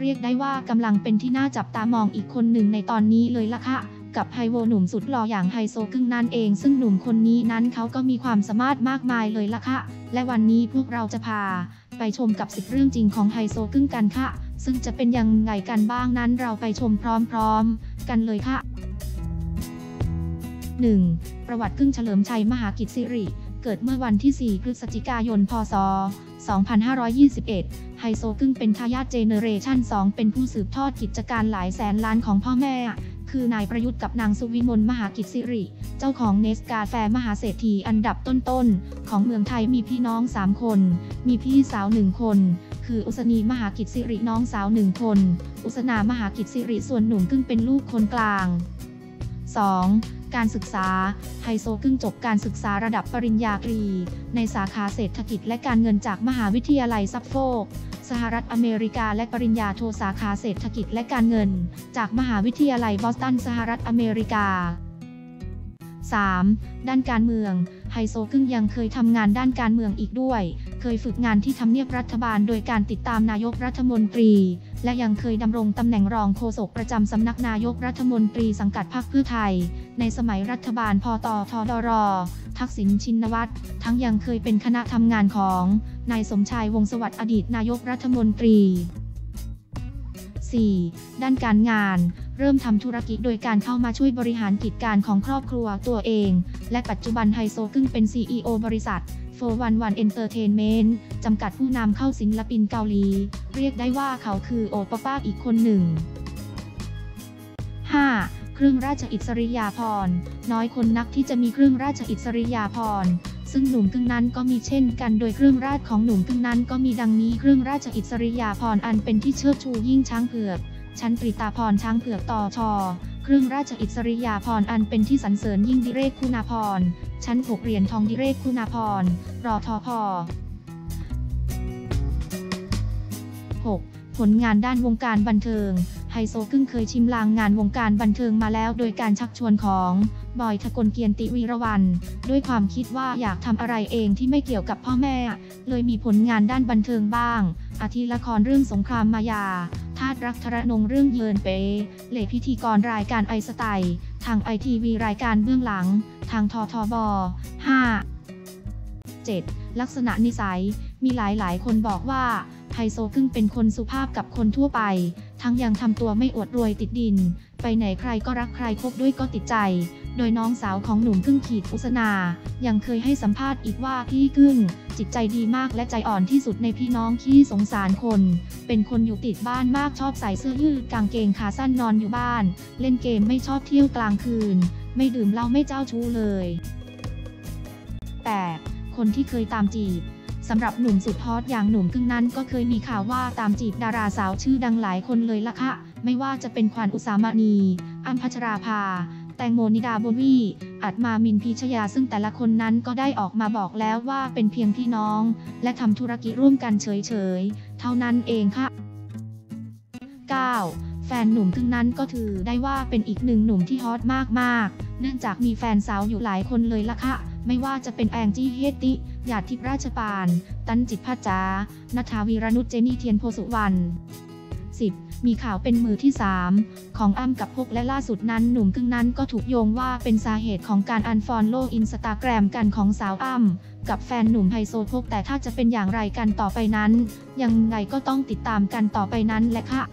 เรียกได้ว่ากำลังเป็นที่น่าจับตามองอีกคนหนึ่งในตอนนี้เลยล่ะค่ะกับไฮโวหนุ่มสุดหล่ออย่างไฮโซกึ้งนั่นเองซึ่งหนุ่มคนนี้นั้นเขาก็มีความสามารถมากมายเลยล่ะค่ะและวันนี้พวกเราจะพาไปชมกับ10เรื่องจริงของไฮโซกึ้งกันค่ะซึ่งจะเป็นยังไงกันบ้างนั้นเราไปชมพร้อมๆกันเลยค่ะ 1. ประวัติกึ้งเฉลิมชัยมหากิจสิริเกิดเมื่อวันที่4พฤศจิกายนพ.ศ.2521 ไฮโซกึ้งเป็นทายาทเจเนอเรชั่น 2เป็นผู้สืบทอดกิจการหลายแสนล้านของพ่อแม่คือนายประยุทธ์กับนางสุวิมลมหากิจสิริเจ้าของเนสกาแฟมหาเศรษฐีอันดับต้นๆของเมืองไทยมีพี่น้อง3คนมีพี่สาว1คนคืออุศนีมหากิจสิริน้องสาว1คนอุศนามหากิจสิริส่วนหนุ่มกึ้งเป็นลูกคนกลาง 2. การศึกษาไฮโซกึ้งจบการศึกษาระดับปริญญาตรีในสาขาเศรษฐกิจและการเงินจากมหาวิทยาลัยซัฟโฟกสหรัฐอเมริกาและปริญญาโทสาขาเศรษฐกิจและการเงินจากมหาวิทยาลัยบอสตันสหรัฐอเมริกา 3. ด้านการเมืองไฮโซกึ้งยังเคยทำงานด้านการเมืองอีกด้วยเคยฝึกงานที่ทำเนียบรัฐบาลโดยการติดตามนายกรัฐมนตรีและยังเคยดำรงตำแหน่งรองโฆษกประจำสำนักนายกรัฐมนตรีสังกัดพรรคเพื่อไทยในสมัยรัฐบาลพ.ต.ท.ด.ร.ทักษิณชินวัตรทั้งยังเคยเป็นคณะทำงานของนายสมชายวงศ์สวัสดิ์อดีตนายกรัฐมนตรี 4. ด้านการงานเริ่มทำธุรกิจโดยการเข้ามาช่วยบริหารกิจการของครอบครัวตัวเองและปัจจุบันไฮโซกึ้งเป็น CEO บริษัท411 Entertainment จำกัดผู้นำเข้าศิลปินเกาหลีเรียกได้ว่าเขาคือโอปป้าอีกคนหนึ่ง 5. เครื่องราชอิสริยาภรณ์น้อยคนนักที่จะมีเครื่องราชอิสริยาภรณ์ซึ่งหนุ่มกึ้งนั้นก็มีเช่นกันโดยเครื่องราชของหนุ่มกึ้งนั้นก็มีดังนี้เครื่องราชอิสริยาภรณ์อันเป็นที่เชิดชูยิ่งช้างเผือกชั้นปริตาภรณ์ช้างเผือกต่อชอเครื่องราชอิสริยาภรณ์อันเป็นที่สรรเสริญยิ่งดิเรกคุณาภรณ์ชั้น6เหรียญทองดิเรกคุณาภรณ์รอทพ 6. ผลงานด้านวงการบันเทิงไฮโซกึ้งเคยชิมลางงานวงการบันเทิงมาแล้วโดยการชักชวนของบอย ทกลเกียรติ วีระวรรณด้วยความคิดว่าอยากทำอะไรเองที่ไม่เกี่ยวกับพ่อแม่เลยมีผลงานด้านบันเทิงบ้างอาทิละครเรื่องสงครามมายาธาตุรักทรนงเรื่องเยินเป๋เลพิธีกรรายการไอสไตล์ทางไอทีวีรายการเบื้องหลังทางททบ 5.7 ลักษณะนิสัยมีหลายคนบอกว่าไฮโซกึ้งเป็นคนสุภาพกับคนทั่วไปทั้งยังทำตัวไม่อวดรวยติดดินไปไหนใครก็รักใครคบด้วยก็ติดใจโดยน้องสาวของหนุ่มกึ้งขีดอุศนายังเคยให้สัมภาษณ์อีกว่าพี่กึ้งจิตใจดีมากและใจอ่อนที่สุดในพี่น้องขี้สงสารคนเป็นคนอยู่ติดบ้านมากชอบใส่เสื้อยืดกางเกงขาสั้นนอนอยู่บ้านเล่นเกมไม่ชอบเที่ยวกลางคืนไม่ดื่มเหล้าไม่เจ้าชู้เลยแต่คนที่เคยตามจีบสำหรับหนุ่มสุดฮอตอย่างหนุ่มกึ้งนั้นก็เคยมีข่าวว่าตามจีบดาราสาวชื่อดังหลายคนเลยล่ะค่ะไม่ว่าจะเป็นขวัญอุสามณีอัมพัชราภาแตงโมนิดาโบวี่อัดมามินพีชยาซึ่งแต่ละคนนั้นก็ได้ออกมาบอกแล้วว่าเป็นเพียงพี่น้องและทำธุรกิจร่วมกันเฉยๆเท่านั้นเองค่ะ 9. แฟนหนุ่มกึ้งนั้นก็ถือได้ว่าเป็นอีกหนึ่งหนุ่มที่ฮอตมากๆเนื่องจากมีแฟนสาวอยู่หลายคนเลยล่ะค่ะไม่ว่าจะเป็นแองจี้เฮตติหยาดทิพย์ราชปานตันจิตพัชจาณัฐาวีรนุชเจนี่เทียนโพสุวรรณ 10. มีข่าวเป็นมือที่3ของอ้ำกับพกและล่าสุดนั้นหนุ่มกึ้งนั้นก็ถูกโยงว่าเป็นสาเหตุของการอันฟอลโล่อินสตาแกรมกันของสาวอ้ำกับแฟนหนุ่มไฮโซพกแต่ถ้าจะเป็นอย่างไรกันต่อไปนั้นยังไงก็ต้องติดตามกันต่อไปนั้นแหละค่ะ